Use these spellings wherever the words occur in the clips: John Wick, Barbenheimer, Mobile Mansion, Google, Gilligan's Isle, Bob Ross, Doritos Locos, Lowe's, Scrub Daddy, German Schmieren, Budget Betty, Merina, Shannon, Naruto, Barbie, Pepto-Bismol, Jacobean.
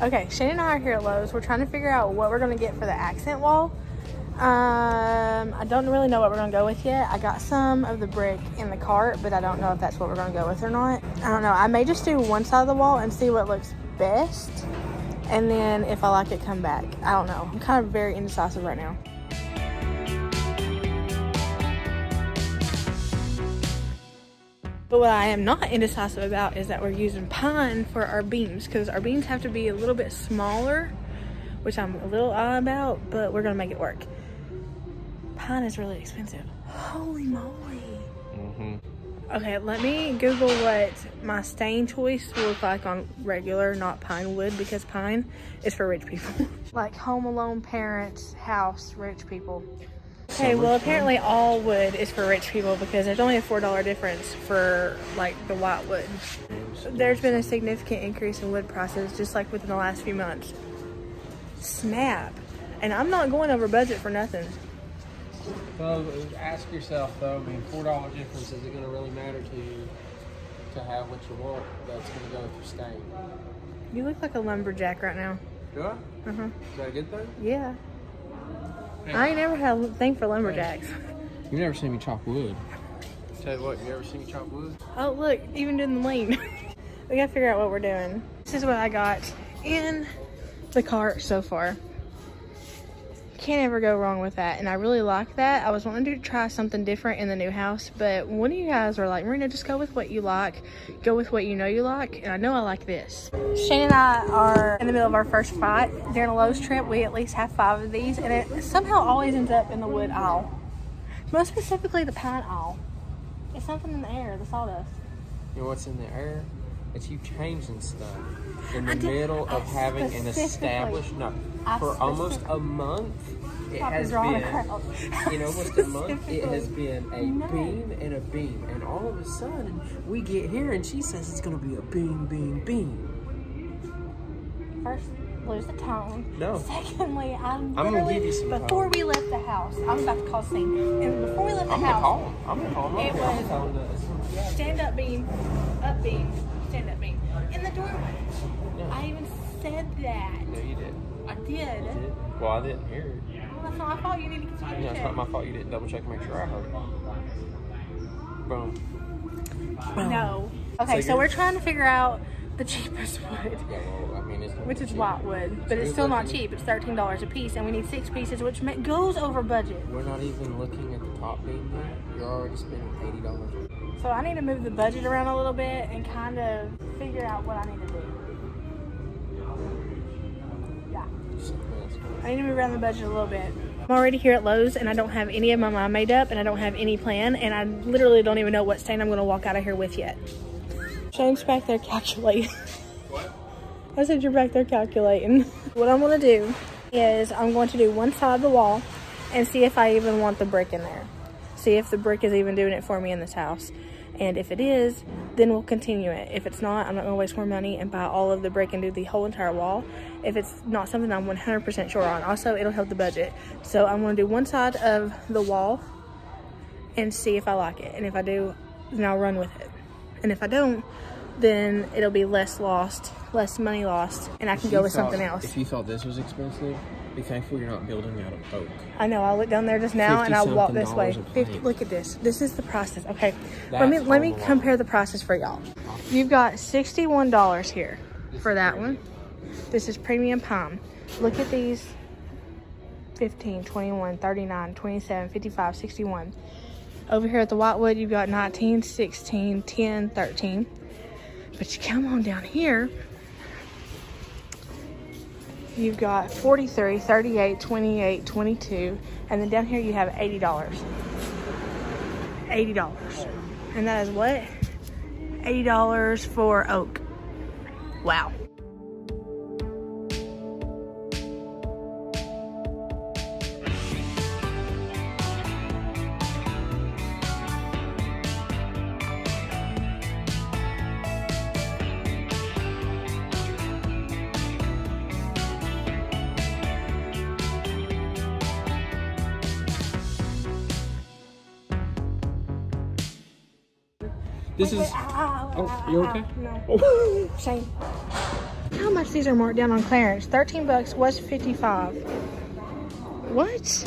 Okay, Shannon and I are here at Lowe's. We're trying to figure out what we're going to get for the accent wall. I don't really know what we're going to go with yet. I got some of the brick in the cart, but I don't know if that's what we're going to go with or not. I don't know. I may just do one side of the wall and see what looks best. And then if I like it, come back. I don't know. I'm kind of very indecisive right now. But what I am not indecisive about is that we're using pine for our beams, because our beams have to be a little bit smaller, which I'm a little odd about, but we're gonna make it work. Pine is really expensive. Holy moly. Okay, let me Google what my stain choice will look like on regular, not pine wood, because pine is for rich people. Like Home Alone, parents, house, rich people. Okay, well apparently all wood is for rich people because there's only a $4 difference for like the white wood. There's been a significant increase in wood prices just like within the last few months. Snap. And I'm not going over budget for nothing. Well, ask yourself though, I mean, $4 difference, is it going to really matter to you to have what you want that's going to go with your stain? You look like a lumberjack right now. Do I? Uh-huh. Is that a good thing? Yeah. I ain't never had a thing for lumberjacks. You've never seen me chop wood. Tell you what, you ever seen me chop wood? Oh look, even doing the lean. We gotta figure out what we're doing. This is what I got in the cart so far. Can't ever go wrong with that, and I really like that. I was wanting to try something different in the new house, but one of you guys were like, Marina, just go with what you like. Go with what you know you like, and I know I like this. Shannon and I are in the middle of our first fight. During a Lowe's trip, we at least have 5 of these, and it somehow always ends up in the wood aisle. Most specifically, the pine aisle. It's something in the air, the sawdust. You know what's in the air? It's you changing stuff. In the middle of having an established, no, for almost a month, it has been, in almost a month, it has been a beam and a beam. And all of a sudden, we get here and she says it's going to be a beam, beam, beam. First, lose the tone. No. Secondly, I'm going to give you some before tone. We left the house, I was about to call Sam. And before we left the house, I'm going to call him. It was stand up beam, up beam, stand up beam. In the doorway. No. I even said that. No, you didn't. I did. You did? Well, I didn't hear it. Well, that's not my fault. You need to get checked. No, it's not my fault. You didn't double check and make sure I heard it. Boom. No. Okay, so we're trying to figure out the cheapest wood. Yeah, well, I mean, it's not cheap. Is white wood, but it's still not cheap. It's $13 a piece, and we need 6 pieces, which goes over budget. We're not even looking at the top beam yet. You're already spending $80. So I need to move the budget around a little bit and kind of figure out what I need to do. Yeah. I need to move around the budget a little bit. I'm already here at Lowe's and I don't have any of my mind made up and I don't have any plan and I literally don't even know what stain I'm going to walk out of here with yet. Shane's back there calculating. What? I said you're back there calculating. What I'm going to do is I'm going to do one side of the wall and see if I even want the brick in there. See if the brick is even doing it for me in this house. And if it is, then we'll continue it. If it's not, I'm not going to waste more money and buy all of the brick and do the whole entire wall. If it's not something I'm 100% sure on. Also, it'll help the budget. So I'm going to do one side of the wall and see if I like it. And if I do, then I'll run with it. And if I don't, then it'll be less lost, less money lost, and I can go with something else. If you thought this was expensive, be thankful you're not building out of oak. I know. I looked down there just now and I walked this way. Look at this. This is the prices. Okay, let me compare the prices for y'all. You've got $61 here for that one. This is premium pine. Look at these: 15, 21, 39, 27, 55, 61. Over here at the whitewood, you've got 19, 16, 10, 13. But you come on down here. You've got 43, 38, 28, 22, and then down here you have $80. $80. And that is what? $80 for oak. Wow. This is. Oh, you okay? No. Oh. Shane. How much these are marked down on clearance? 13 bucks was 55. What?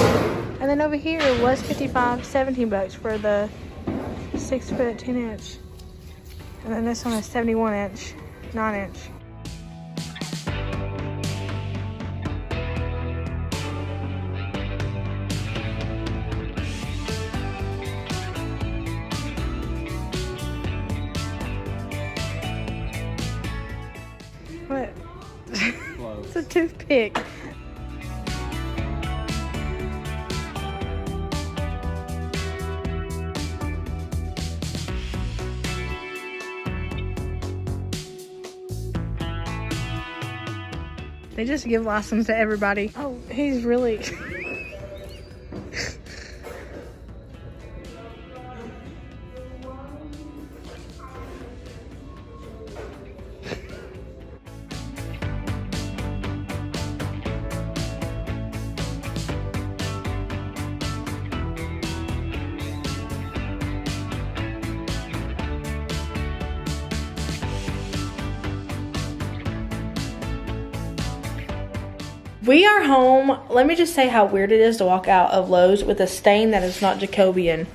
And then over here was 55, 17 bucks for the 6 foot, 10 inch. And then this one is 71 inch, 9 inch. What? It's a toothpick. They just give license to everybody. Oh, he's really. We are home. Let me just say how weird it is to walk out of Lowe's with a stain that is not Jacobean.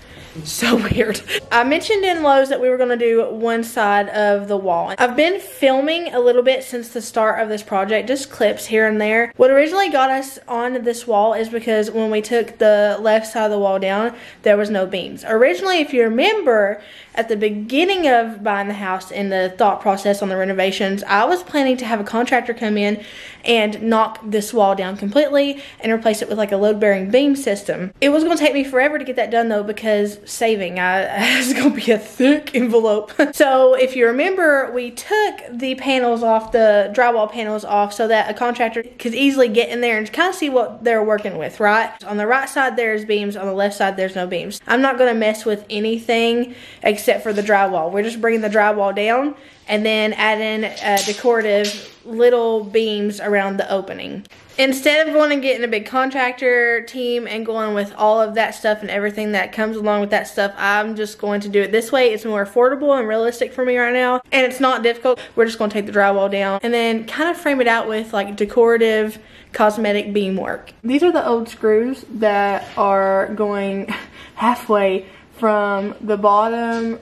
So weird. I mentioned in Lowe's that we were going to do one side of the wall. I've been filming a little bit since the start of this project, just clips here and there. What originally got us on this wall is because when we took the left side of the wall down, there was no beams. Originally, if you remember, at the beginning of buying the house and the thought process on the renovations, I was planning to have a contractor come in and knock this wall down completely and replace it with like a load-bearing beam system. It was going to take me forever to get that done though, because saving. It's going to be a thick envelope. So if you remember, we took the panels off, the drywall panels off, so that a contractor could easily get in there and kind of see what they're working with, right? On the right side there's beams, on the left side there's no beams. I'm not going to mess with anything except for the drywall. We're just bringing the drywall down and then add in decorative little beams around the opening. Instead of going and getting a big contractor team and going with all of that stuff and everything that comes along with that stuff, I'm just going to do it this way. It's more affordable and realistic for me right now, and it's not difficult. We're just going to take the drywall down and then kind of frame it out with like decorative cosmetic beam work. These are the old screws that are going halfway from the bottom,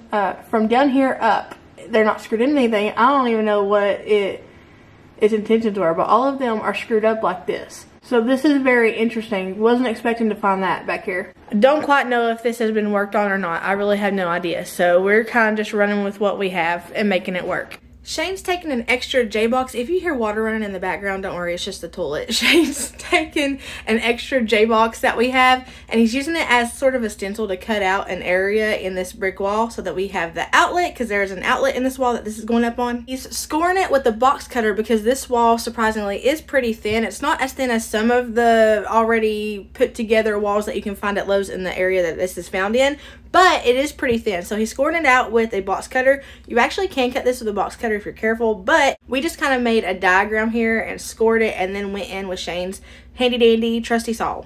from down here up. They're not screwed into anything. I don't even know what its intentions were, but all of them are screwed up like this. So this is very interesting. Wasn't expecting to find that back here. Don't quite know if this has been worked on or not. I really have no idea. So we're kind of just running with what we have and making it work. Shane's taking an extra J-Box. If you hear water running in the background, don't worry, it's just the toilet. Shane's taking an extra J-Box that we have, and he's using it as sort of a stencil to cut out an area in this brick wall so that we have the outlet, because there's an outlet in this wall that this is going up on. He's scoring it with the box cutter because this wall, surprisingly, is pretty thin. It's not as thin as some of the already put together walls that you can find at Lowe's in the area that this is found in, but it is pretty thin. So he's scoring it out with a box cutter. You actually can cut this with a box cutter if you're careful, but we just kind of made a diagram here and scored it and then went in with Shane's handy dandy trusty saw.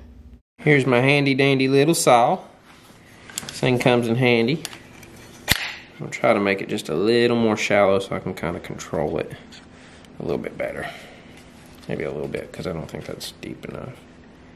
Here's my handy dandy little saw. This thing comes in handy. I'll try to make it just a little more shallow so I can kind of control it a little bit better. Maybe a little bit, because I don't think that's deep enough.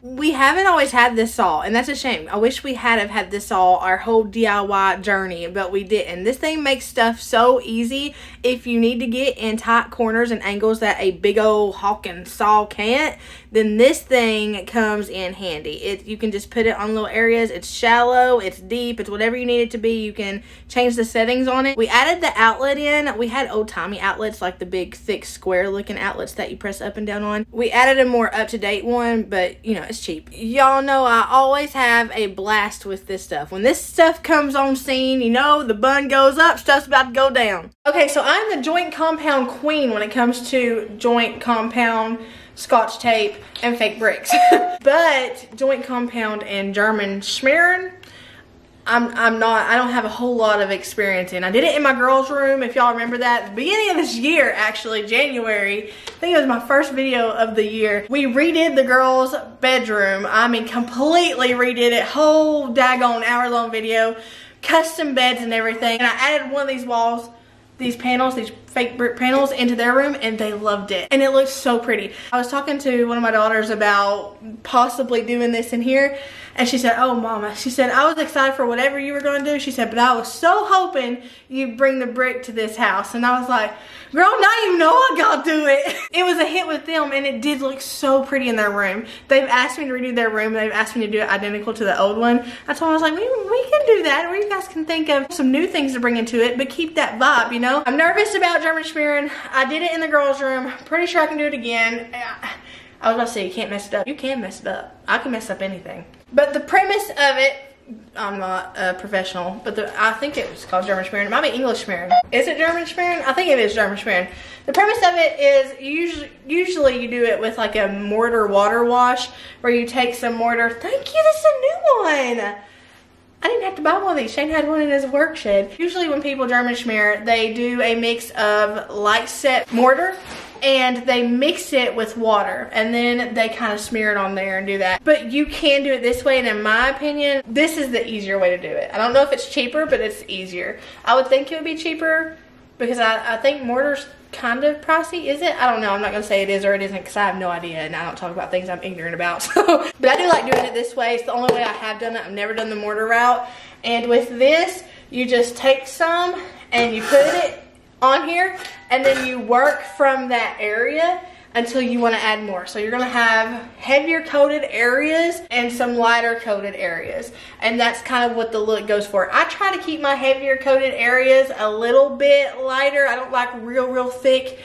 We haven't always had this saw, and that's a shame. I wish we had this saw our whole DIY journey, but we didn't. This thing makes stuff so easy if you need to get in tight corners and angles that a big old hawking saw can't. Then this thing comes in handy. You can just put it on little areas. It's shallow, it's deep, it's whatever you need it to be. You can change the settings on it. We added the outlet in. We had old-timey outlets, like the big, thick, square-looking outlets that you press up and down on. We added a more up-to-date one, but, you know, it's cheap. Y'all know I always have a blast with this stuff. When this stuff comes on scene, you know, the bun goes up, stuff's about to go down. Okay, so I'm the joint compound queen when it comes to joint compound, Scotch tape, and fake bricks. But joint compound and German schmearing, I don't have a whole lot of experience in. I did it in my girls' room, if y'all remember that. At the beginning of this year, actually, January, I think it was my first video of the year. We redid the girls' bedroom. I mean, completely redid it, whole daggone hour-long video, custom beds and everything. And I added one of these walls, these panels, these fake brick panels into their room and they loved it. And it looks so pretty. I was talking to one of my daughters about possibly doing this in here, and she said, "Oh mama," she said, "I was excited for whatever you were going to do." She said, "But I was so hoping you'd bring the brick to this house." And I was like, girl, now you know I gotta do it. It was a hit with them, and it did look so pretty in their room. They've asked me to redo their room. They've asked me to do it identical to the old one. I told them, I was like, we can do that, or you guys can think of some new things to bring into it, but keep that vibe, you know? I'm nervous about German Schmieren. I did it in the girls' room. Pretty sure I can do it again. I was about to say, you can't mess it up. You can mess it up. I can mess up anything. But the premise of it, I'm not a professional, but I think it was called German Schmieren. It might be English Schmieren. Is it German Schmieren? I think it is German Schmieren. The premise of it is usually you do it with like a mortar water wash, where you take some mortar. Thank you, this is a new one. I didn't have to buy one of these. Shane had one in his work shed. Usually when people German Schmier, they do a mix of light set mortar, and they mix it with water, and then they kind of smear it on there and do that. But you can do it this way, and in my opinion, this is the easier way to do it. I don't know if it's cheaper, but it's easier. I would think it would be cheaper, because I think mortar's kind of pricey, is it? I don't know. I'm not going to say it is or it isn't, because I have no idea, and I don't talk about things I'm ignorant about. So. But I do like doing it this way. It's the only way I have done it. I've never done the mortar route. And with this, you just take some, and you put it on here, and then you work from that area until you want to add more. So you're going to have heavier coated areas and some lighter coated areas, and that's kind of what the look goes for. I try to keep my heavier coated areas a little bit lighter. I don't like real thick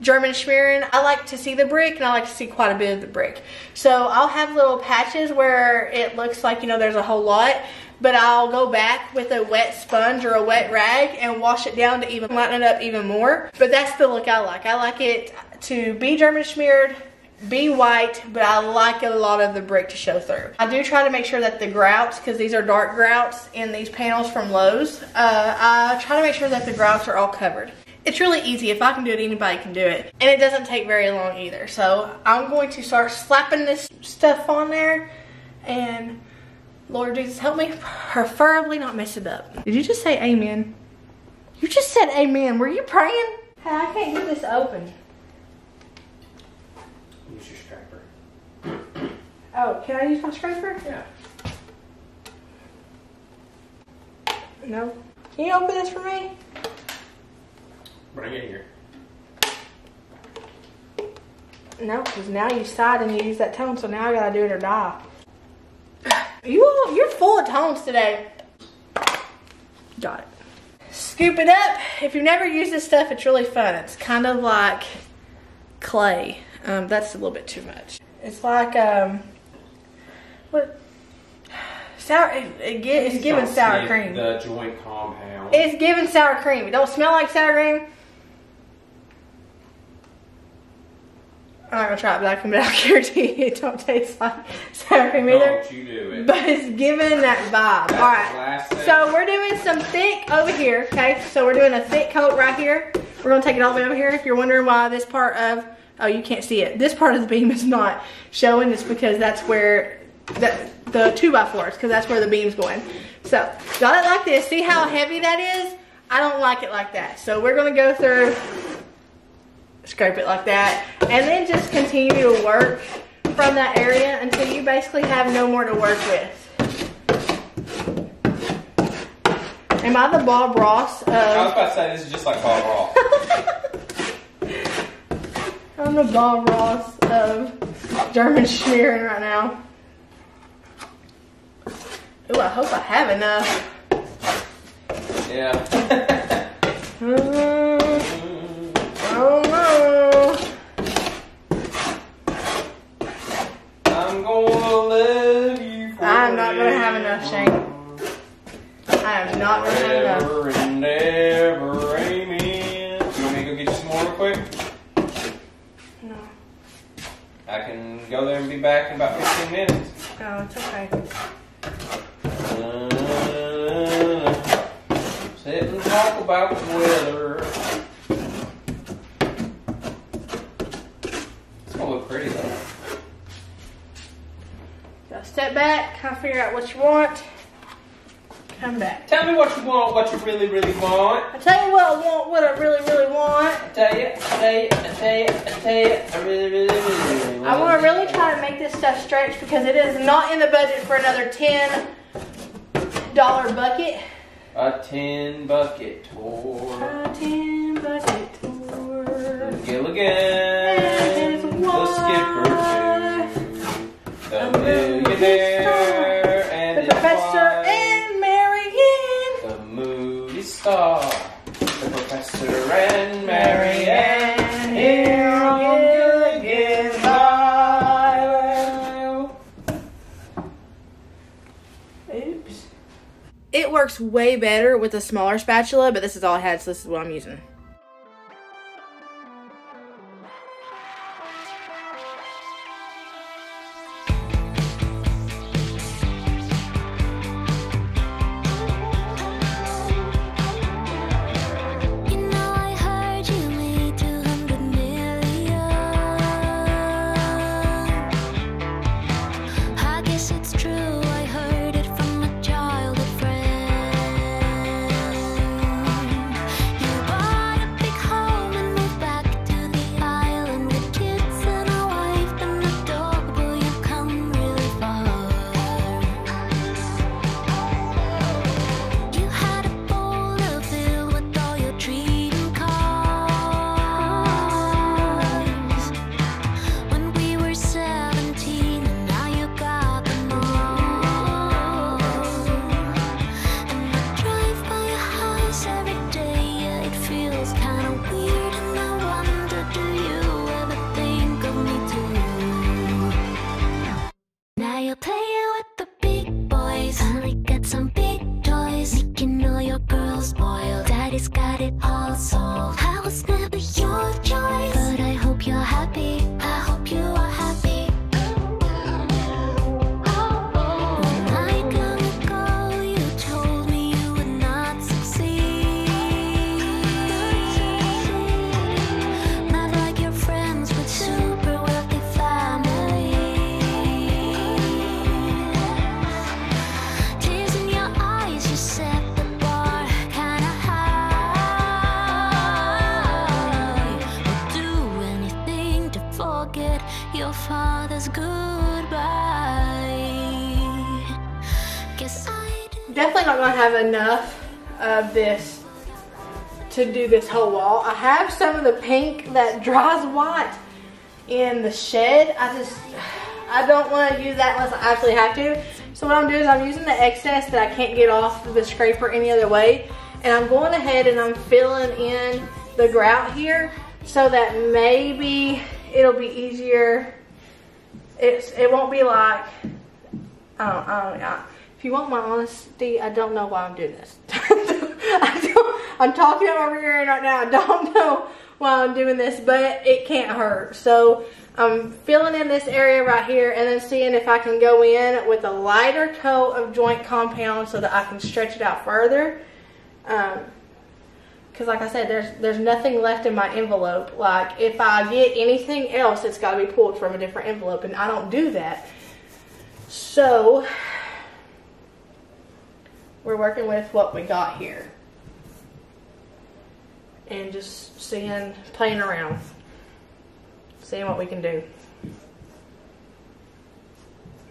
German Schmieren. I like to see the brick, and I like to see quite a bit of the brick. So I'll have little patches where it looks like, you know, there's a whole lot, but I'll go back with a wet sponge or a wet rag and wash it down to even lighten it up even more. But that's the look I like. I like it to be German Schmiered, be white, but I like a lot of the brick to show through. I do try to make sure that the grouts, because these are dark grouts in these panels from Lowe's, I try to make sure that the grouts are all covered. It's really easy. If I can do it, anybody can do it. And it doesn't take very long either. So I'm going to start slapping this stuff on there, and Lord Jesus, help me preferably not mess it up. Did you just say amen? You just said amen. Were you praying? Hey, I can't get this open. Use your scraper. Oh, can I use my scraper? Yeah. No. Can you open this for me? Bring it here. No, because now you sighed and you use that tone, so now I gotta do it or die. You're full of tones today. Got it. Scoop it up. If you've never used this stuff, it's really fun. It's kind of like clay. That's a little bit too much. It's like sour. It's giving sour cream. The joint compound. It's giving sour cream. It don't smell like sour cream. I'm not gonna try it, but I can guarantee it don't taste like sour cream either. Don't you do it. But it's giving that vibe. All right. So we're doing some thick over here, okay? So we're doing a thick coat right here. We're gonna take it all the way over here. If you're wondering why this part of, oh, you can't see it. This part of the beam is not showing. It's because that's where the 2x4s, because that's where the beam's going. So got it like this. See how heavy that is? I don't like it like that. So we're gonna go through. Scrape it like that, and then just continue to work from that area until you basically have no more to work with. Am I the Bob Ross? I was about to say, this is just like Bob Ross. I'm the Bob Ross of German Schmieren right now. Ooh, I hope I have enough. Yeah. Oh no. I'm gonna love you forever. I'm not gonna have enough, Shane. I am not gonna have enough. Forever and ever, amen. You want me to go get you some more real quick? No. I can go there and be back in about 15 minutes. No, it's okay. Sit and talk about the weather. Pretty though. So step back, kind of figure out what you want. I'm back. Tell me what you want, what you really, really want. I tell you what I want, what I really, really want. I really, really, really, really want. I want to really try to make this stuff stretch because it is not in the budget for another $10 bucket. A 10 bucket tour. A 10 bucket tour. Gilligan, the skipper, the millionaire, and the professor. The Professor and Marianne here on Gilligan's Isle. Oops. It works way better with a smaller spatula, but this is all I had, so this is what I'm using. Definitely not going to have enough of this to do this whole wall. I have some of the pink that dries white in the shed. I don't want to use that unless I actually have to. So what I'm doing is I'm using the excess that I can't get off the scraper any other way. And I'm going ahead and I'm filling in the grout here so that maybe it'll be easier. It won't be like, I don't know. If you want my honesty, I don't know why I'm doing this. I'm talking out my rear end right now. I don't know why I'm doing this, but it can't hurt. So I'm filling in this area right here and then seeing if I can go in with a lighter coat of joint compound so that I can stretch it out further. Because like I said, there's nothing left in my envelope. Like if I get anything else, it's got to be pulled from a different envelope, and I don't do that. So we're working with what we got here and just seeing, playing around, seeing what we can do.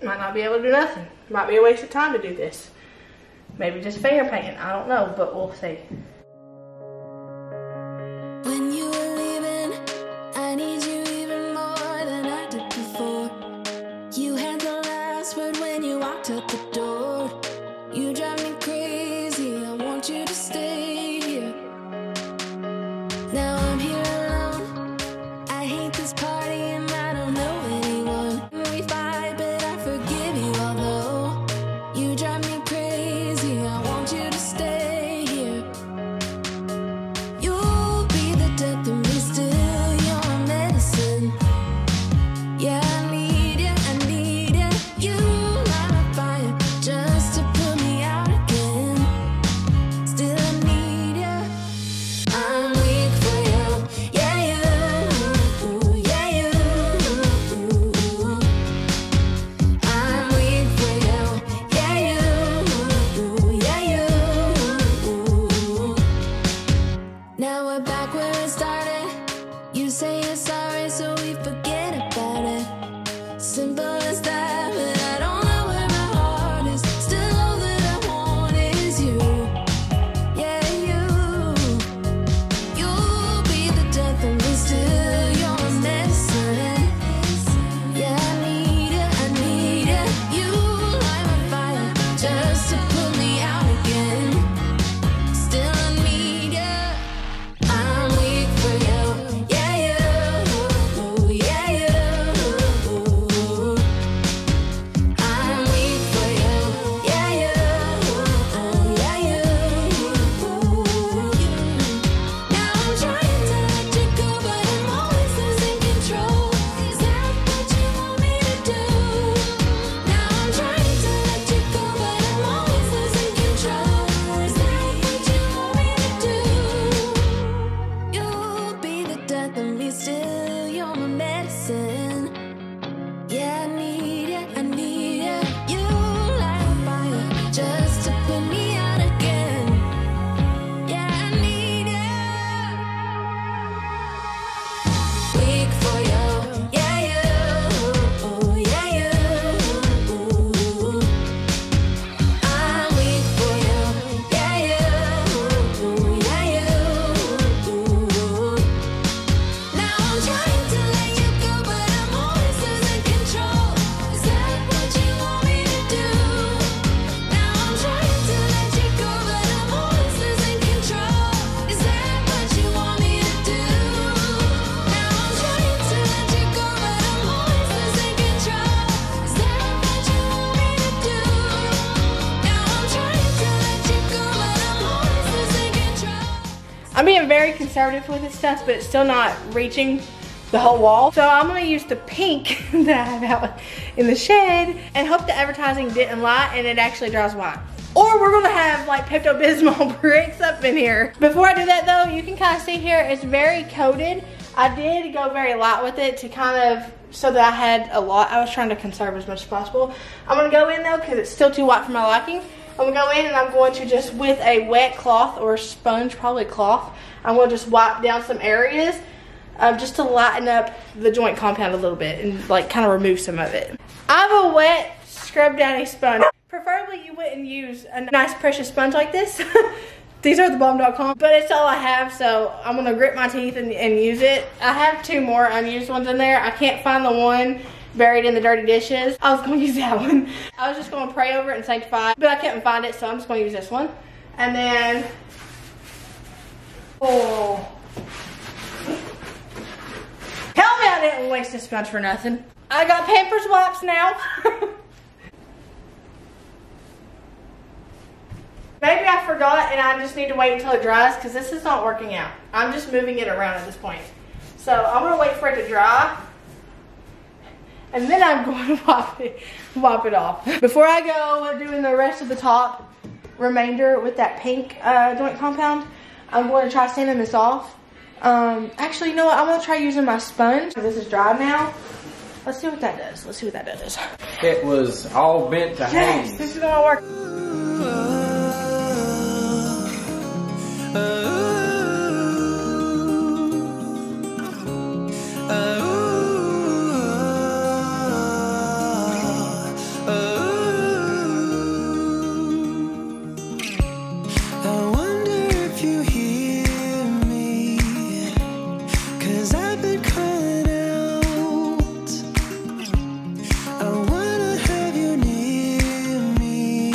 Might not be able to do nothing. Might be a waste of time to do this. Maybe just finger painting. I don't know, but we'll see. sorry, so we forget about it. Simple as that, but I don't know where my heart is. Still all that I want is you. Yeah, you. You'll be the death of me still. You're medicine. Yeah, I need it. You light my fire just to pull me out again. Still I need it. I'm weak for you. I'm being very conservative with this stuff, but it's still not reaching the whole wall. So I'm gonna use the pink that I have out in the shed and hope the advertising didn't lie and it actually draws wine. Or we're gonna have like Pepto-Bismol bricks up in here. Before I do that though, you can kind of see here, it's very coated. I did go very light with it to kind of, so that I had a lot. I was trying to conserve as much as possible. I'm gonna go in though, cause it's still too white for my liking. I'm gonna go in and I'm going to just, with a wet cloth or sponge, probably cloth, I'm gonna just wipe down some areas just to lighten up the joint compound a little bit and like kind of remove some of it. I have a wet Scrub Daddy sponge. Preferably you wouldn't use a nice precious sponge like this. These are the bomb.com, but it's all I have, so I'm gonna grit my teeth and use it. I have two more unused ones in there. I can't find the one buried in the dirty dishes. I was gonna use that one. I was just gonna pray over it and sanctify it, but I couldn't find it, so I'm just gonna use this one. And then, oh. Hell me, I didn't waste this sponge for nothing. I got Pampers wipes now. Maybe I forgot and I just need to wait until it dries because this is not working out. I'm just moving it around at this point. So I'm gonna wait for it to dry. And then I'm going to wipe it off. Before I go doing the rest of the top remainder with that pink joint compound, I'm going to try sanding this off. Actually, you know what? I'm going to try using my sponge. This is dry now. Let's see what that does. Let's see what that does. It was all bent to hands. Yes, this is going to work. I wanna have you near me.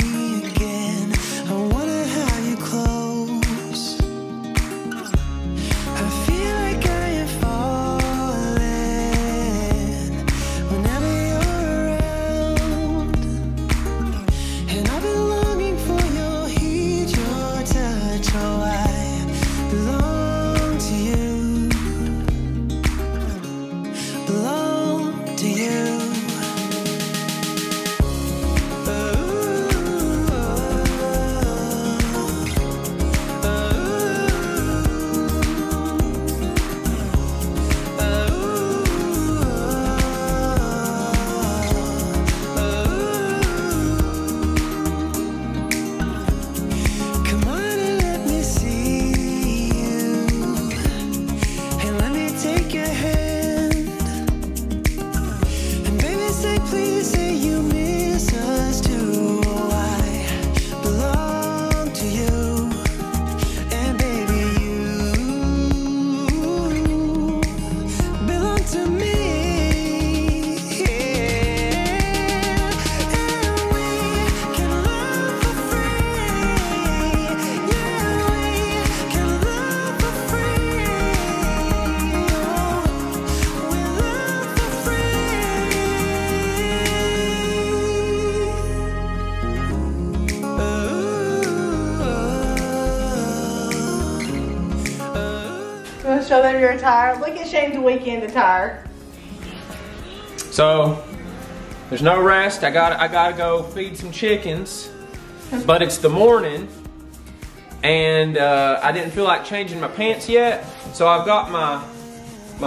Show them your attire. Look at Shane's weekend attire. So there's no rest. I gotta go feed some chickens, but it's the morning, and I didn't feel like changing my pants yet. So I've got my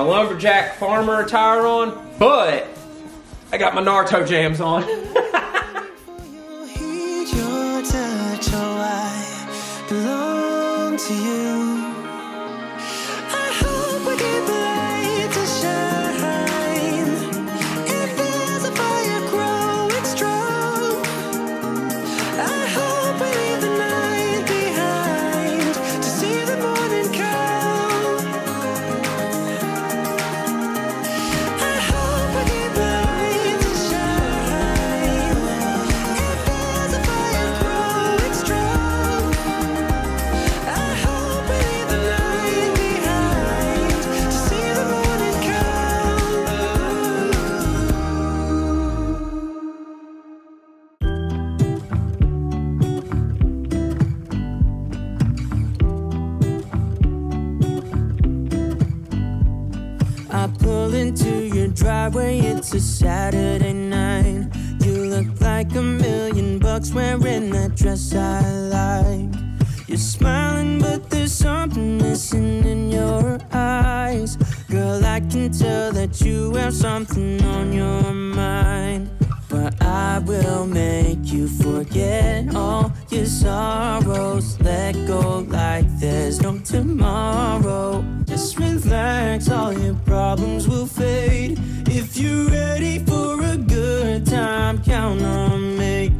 lumberjack farmer attire on, but I got my Naruto jams on. Driveway, it's a Saturday night. You look like $1,000,000 wearing that dress I like. You're smiling, but there's something missing in your eyes. Girl, I can tell that you have something on your mind. But I will make you forget all your sorrows. Let go like there's no tomorrow. Just relax, all your problems will fade. If you're ready for a good time, count on me.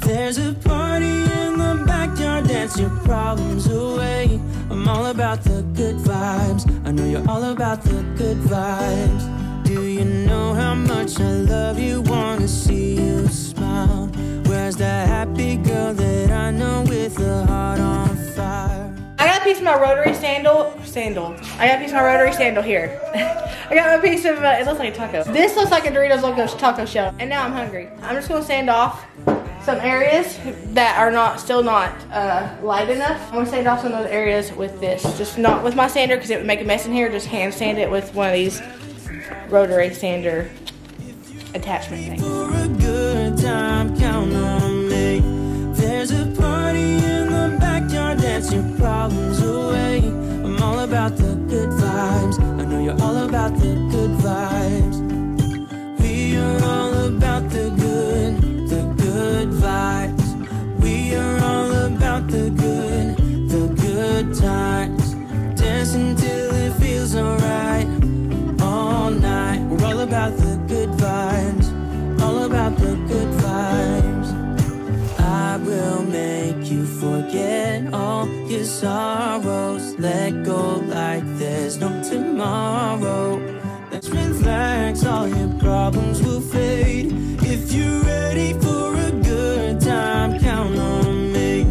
There's a party in the backyard, dance your problems away. I'm all about the good vibes. I know you're all about the good vibes. Do you know how much I love you? Wanna see you smile. Where's that happy girl that I know with a heart on fire? I got a piece of my rotary sandal. I got a piece of my rotary sandal here. I got a piece of, it looks like a taco. This looks like a Doritos Locos taco shell. And now I'm hungry. I'm just gonna sand off some areas that are still not light enough. I'm gonna sand off some of those areas with this. Just not with my sander, because it would make a mess in here. Just hand sand it with one of these rotary sander attachment things. For a good time, count on me. There's a party in the backyard, dance your problems away. I'm all about the good vibes. I know you're all about the good vibes. We are all about the good vibes. We are all about the good times. Dancing till it feels alright, all night. We're all about the good vibes, all about the good vibes. I will make you forget all your sorrows. Let go like there's no tomorrow. Let's relax, all your problems will fade. If you're ready for a good time, count on me.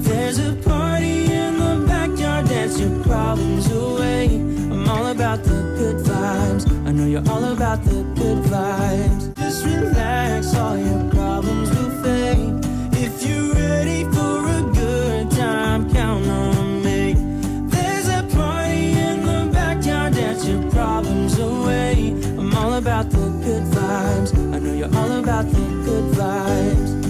There's a party in the backyard, dance your problems away. I'm all about the good vibes. I know you're all about the good vibes. Just relax, all your problems will fade. If you're ready for a good time, count on me. There's a party in the backyard, dance your problems away. I'm all about the good vibes. I know you're all about the good vibes.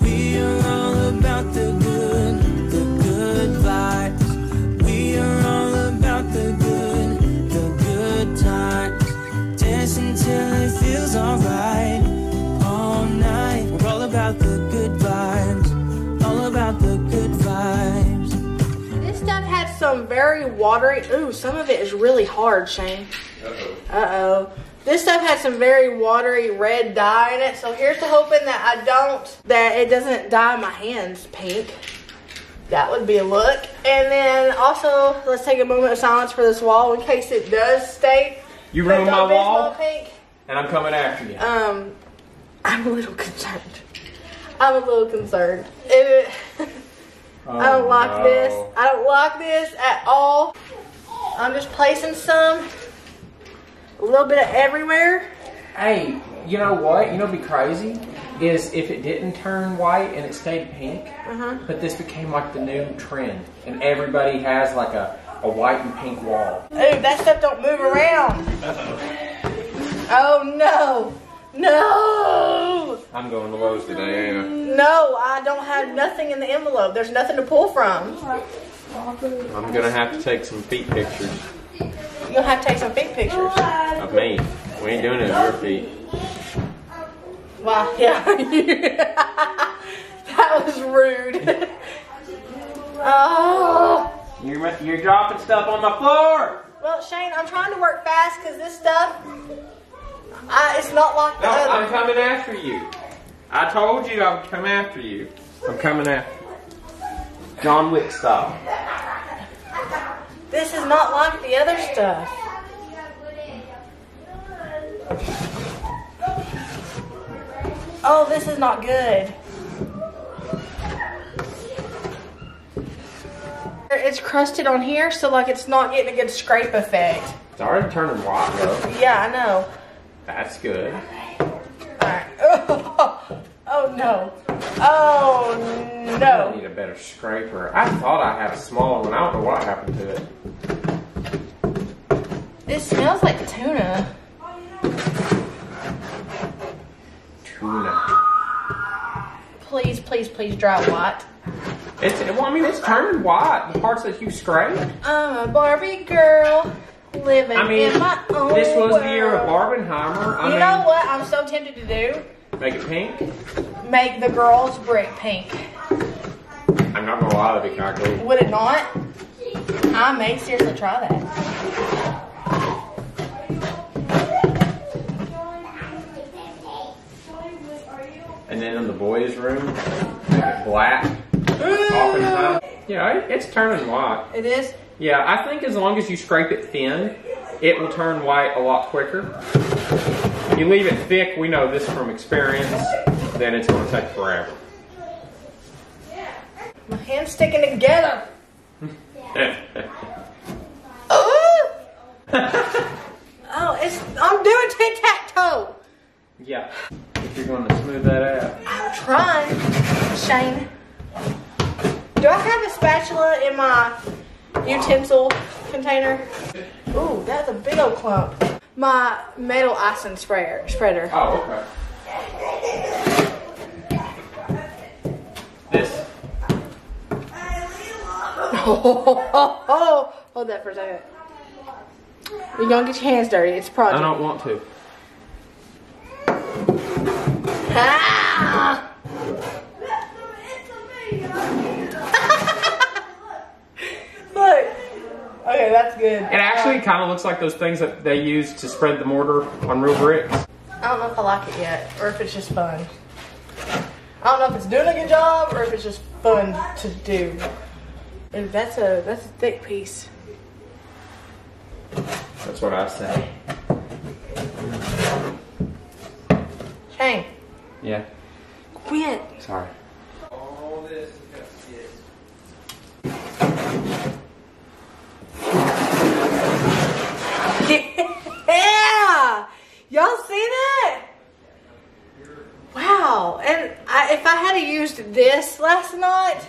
We are all about the good vibes. We are all about the good times. Dance until it feels alright, all night. We're all about the good vibes, all about the good vibes. This stuff had some very watery, ooh, some of it is really hard, Shane. Uh-oh. This stuff has some very watery red dye in it, so here's to hoping that it doesn't dye my hands pink. That would be a look. And then also, let's take a moment of silence for this wall in case it does stay. You ruined my wall, pink. And I'm coming after you. I'm a little concerned. I don't like this. I don't like this at all. I'm just placing some, a little bit of everywhere. Hey, you know what? You know what'd be crazy? Is if it didn't turn white and it stayed pink, but this became like the new trend. And everybody has like a white and pink wall. Ooh, that stuff don't move around. Oh no. No! I'm going to Lowe's today, Anna. No, I don't have nothing in the envelope. There's nothing to pull from. I'm gonna have to take some feet pictures. You'll have to take some feet pictures? Of me. We ain't doing it with your feet. Wow, yeah. That was rude. Oh! You're dropping stuff on the floor! Well, Shane, I'm trying to work fast because this stuff... it's not like the other. I'm coming after you. I told you I would come after you. I'm coming after you. John Wick style. This is not like the other stuff. Oh, this is not good. It's crusted on here, so like it's not getting a good scrape effect. It's already turning white though. Yeah, I know. That's good. Alright. Oh no. Oh no. I need a better scraper. I thought I had a smaller one. I don't know what happened to it. It smells like tuna. Tuna. Please, please, please dry white. Well, I mean, it's turned white. The parts that you scrape. I'm a Barbie girl. Living in my own this was world. The year of Barbenheimer. I mean, know what I'm so tempted to do? Make it pink? Make the girls' brick pink. I'm not gonna lie, that'd be kind of cool. Would it not? I may seriously try that. And then in the boys' room, make it black. Yeah, it's turning white. It is? Yeah, I think as long as you scrape it thin, it will turn white a lot quicker. If you leave it thick, we know this from experience, then it's going to take forever. My hand's sticking together. Oh, I'm doing tic-tac-toe. Yeah, if you're going to smooth that out. I'm trying, Shane. Do I have a spatula in my... utensil container. Ooh, that's a big old clump. My metal icing spreader. Oh, okay. This. Oh, hold that for a second. You're gonna get your hands dirty. It's a project. I don't want to. Ah! Okay, that's good. It actually kind of looks like those things that they use to spread the mortar on real bricks. I don't know if I like it yet, or if it's just fun. I don't know if it's doing a good job, or if it's just fun to do. And that's a thick piece. That's what I say. Shane. Yeah. Quit. Sorry. All this is gonna get. Yeah! Y'all see that? Wow. And if I had used this last night,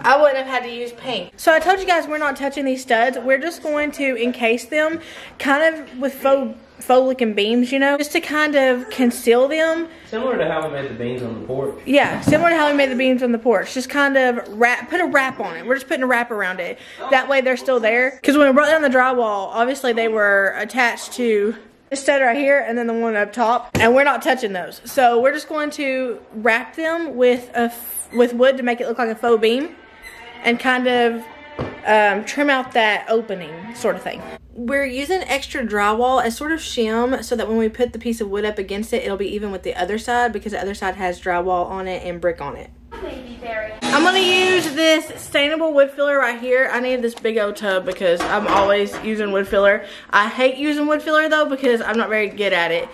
I wouldn't have had to use pink. So I told you guys we're not touching these studs. We're just going to encase them kind of with faux looking beams, you know, just to kind of conceal them. Similar to how we made the beams on the porch. Yeah, similar to how we made the beams on the porch. Just kind of put a wrap on it. We're just putting a wrap around it. That way they're still there. Because when we brought down the drywall, obviously they were attached to this stud right here and then the one up top. And we're not touching those. So we're just going to wrap them with wood to make it look like a faux beam. And kind of trim out that opening sort of thing. We're using extra drywall as sort of shim so that when we put the piece of wood up against it, it'll be even with the other side because the other side has drywall on it and brick on it. I'm gonna use this stainable wood filler right here. I need this big old tub because I'm always using wood filler. I hate using wood filler though because I'm not very good at it.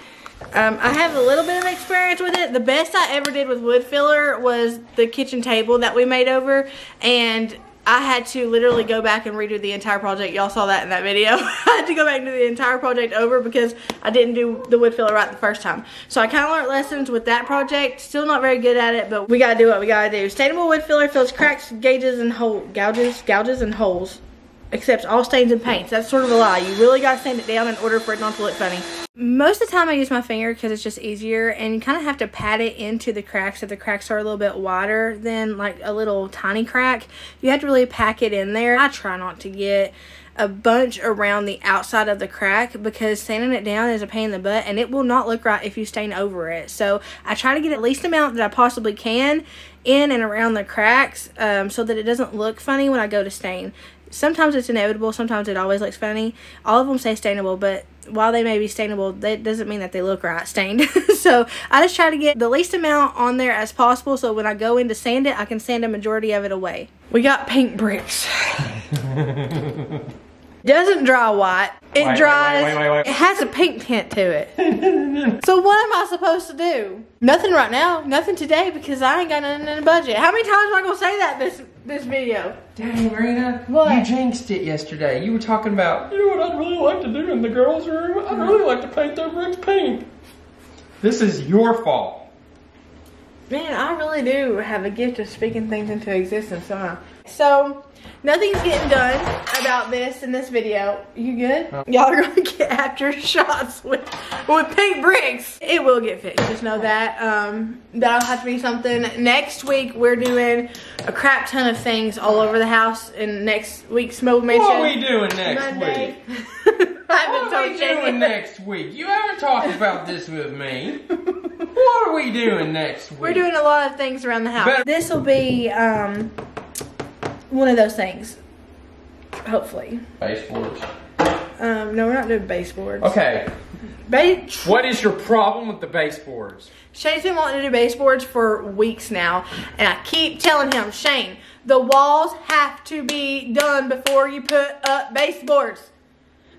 I have a little bit of experience with it. The best I ever did with wood filler was the kitchen table that we made over, and I had to literally go back and redo the entire project. Y'all saw that in that video. I had to go back and do the entire project over because I didn't do the wood filler right the first time. So I kind of learned lessons with that project. Still not very good at it, but we gotta do what we gotta do. Stainable wood filler fills cracks, gouges, and holes. Accepts all stains and paints. That's sort of a lie. You really gotta sand it down in order for it not to look funny. Most of the time I use my finger because it's just easier, and you kind of have to pat it into the cracks. If the cracks are a little bit wider than like a little tiny crack, you have to really pack it in there. I try not to get a bunch around the outside of the crack because sanding it down is a pain in the butt and it will not look right if you stain over it. So I try to get at least amount that I possibly can in and around the cracks so that it doesn't look funny when I go to stain. Sometimes it's inevitable, sometimes it always looks funny. All of them say stainable, but while they may be stainable, that doesn't mean that they look right stained. So I just try to get the least amount on there as possible so when I go in to sand it, I can sand a majority of it away. We got paint bricks. Doesn't dry white. It dries. Wait. It has a pink tint to it. So what am I supposed to do? Nothing right now. Nothing today because I ain't got nothing in the budget. How many times am I gonna say that this video? Dang, Marina. What? You jinxed it yesterday. You were talking about, you know what I'd really like to do in the girls' room? I'd really like to paint their bricks pink. This is your fault. Man, I really do have a gift of speaking things into existence, don't I? So, nothing's getting done about this in this video. You good? No. Y'all are gonna get after shots with pink bricks. It will get fixed, just know that. That'll have to be something. Next week, we're doing a crap ton of things all over the house in next week's Mobile Mansion. What are we doing next week? What are we doing next week? You haven't talked about this with me. What are we doing next week? We're doing a lot of things around the house. This will be one of those things, hopefully. Baseboards. No, we're not doing baseboards. Okay. What is your problem with the baseboards? Shane's been wanting to do baseboards for weeks now, and I keep telling him, Shane, the walls have to be done before you put up baseboards.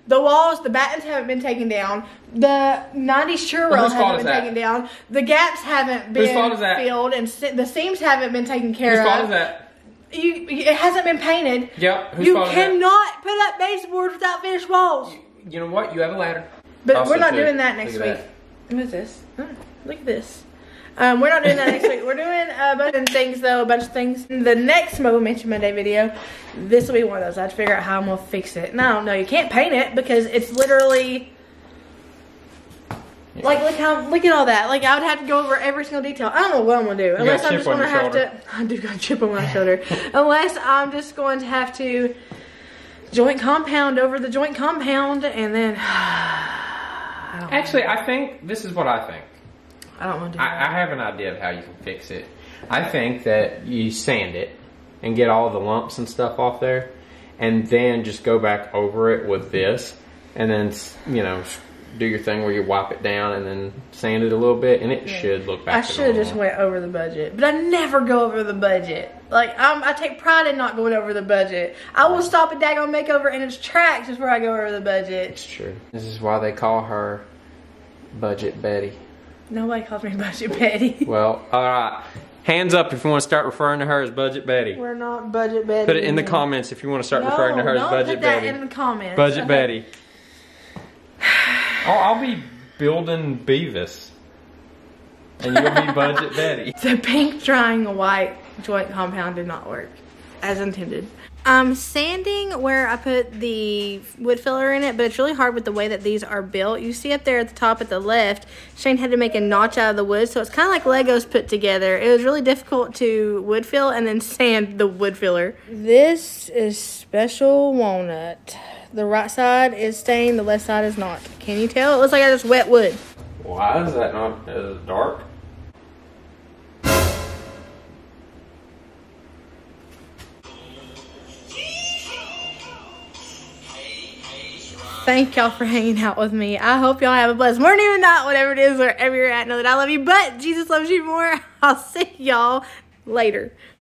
The walls, the battens haven't been taken down. The 90s churro haven't been taken down. The gaps haven't been filled, and the seams haven't been taken care of. Whose fault is that? It hasn't been painted. Yep. You cannot put up baseboards without finished walls. You know what? You have a ladder. But we're not doing that next week. What is this? Look at this. We're not doing that next week. We're doing a bunch of things, though. A bunch of things. In the next Mobile Mansion Monday video, this will be one of those. I have to figure out how I'm going to fix it. No, no, you can't paint it because it's literally... Yeah. Like, look at all that. Like, I would have to go over every single detail. I don't know what I'm going to do. Unless I'm just going to have to... I do got a chip on my shoulder. Unless I'm just going to have to joint compound over the joint compound and then... Actually, I think... This is what I think. I don't want to do that. I have an idea of how you can fix it. I think that you sand it and get all the lumps and stuff off there and then just go back over it with this and then, you know... do your thing where you wipe it down and then sand it a little bit and it should look back. I should have just went over the budget, but I never go over the budget. Like, I take pride in not going over the budget. I will stop a daggone makeover in its tracks before I go over the budget. It's true. This is why they call her Budget Betty. Nobody calls me Budget Betty. Well, all right. Hands up if you want to start referring to her as Budget Betty. We're not Budget Betty. Put it in the comments if you want to start referring to her as Budget Betty. Put that in the comments. Budget Betty. Oh, I'll be building Beavis, and you'll be Budget Betty. The pink drying a white joint compound did not work as intended. I'm sanding where I put the wood filler in it, but it's really hard with the way that these are built. You see up there at the top at the left, Shane had to make a notch out of the wood, so it's kind of like Legos put together. It was really difficult to wood fill and then sand the wood filler. This is special walnut. The right side is stained, the left side is not. Can you tell? It looks like I just wet wood. Why is that not as dark? thank y'all for hanging out with me. I hope y'all have a blessed morning or night, whatever it is, wherever you're at. Know that I love you, but Jesus loves you more. I'll see y'all later.